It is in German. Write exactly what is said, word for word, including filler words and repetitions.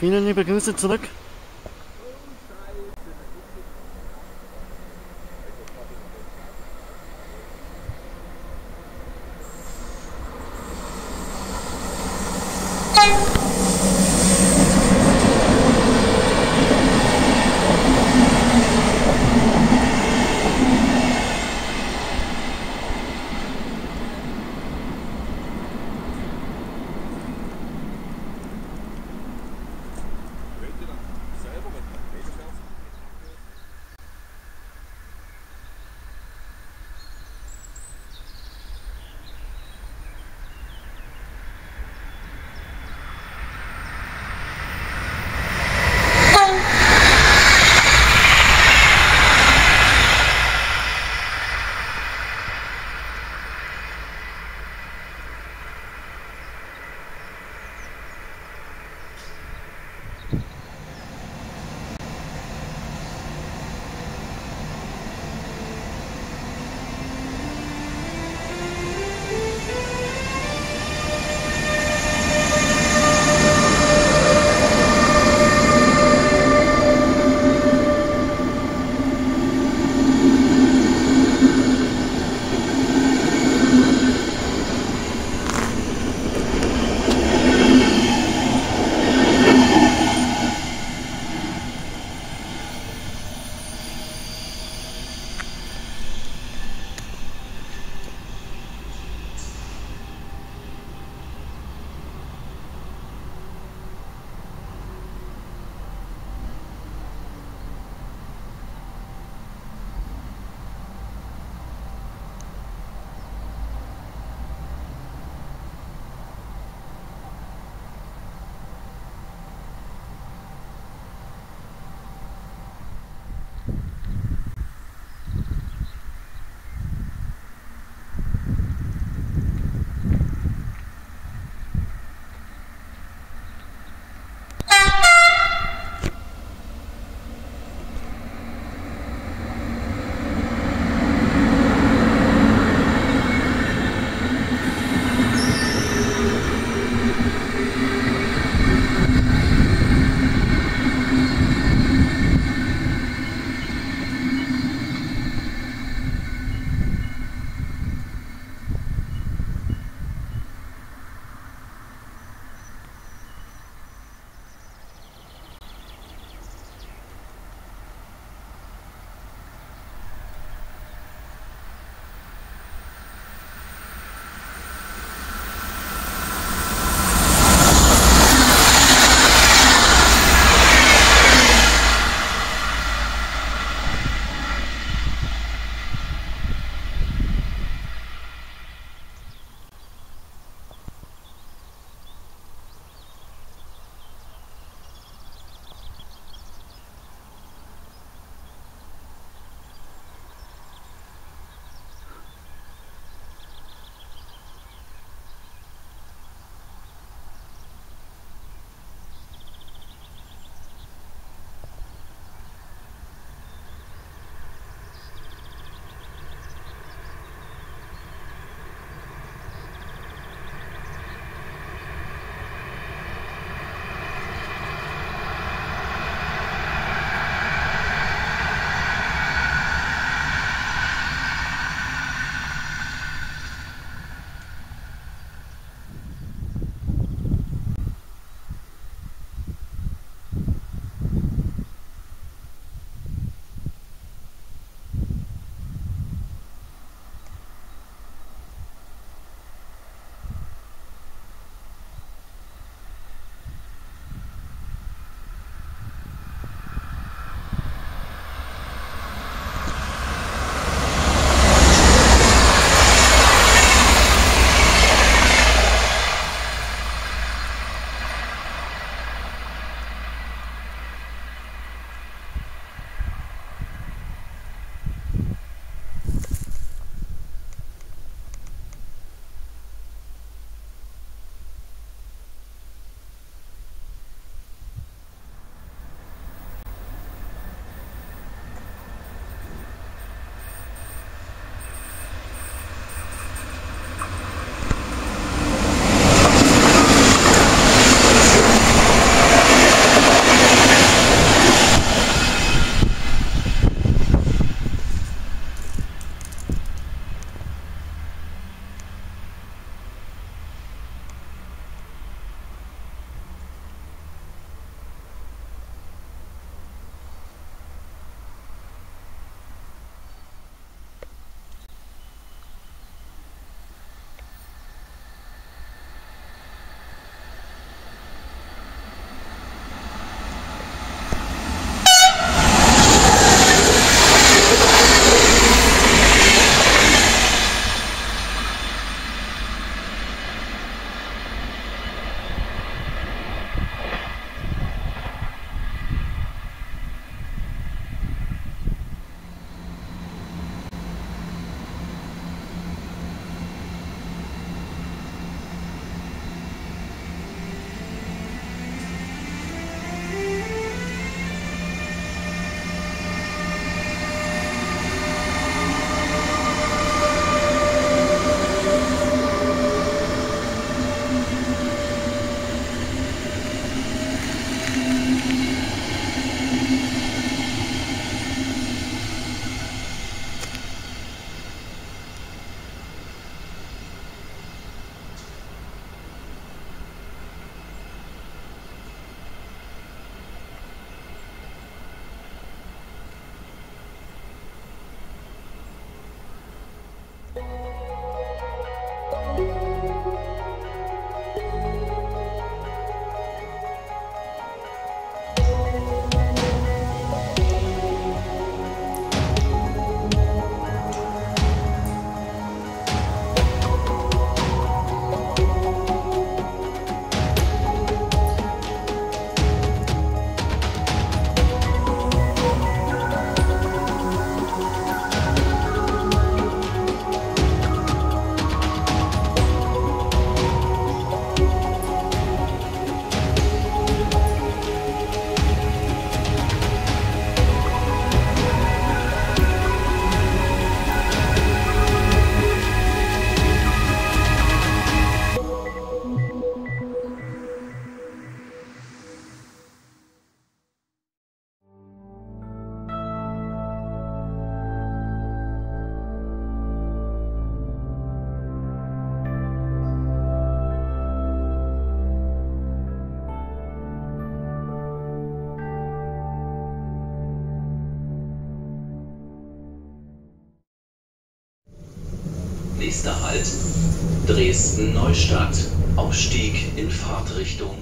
Vielen liebe Grüße zurück. Nächster Halt, Dresden-Neustadt. Aufstieg in Fahrtrichtung.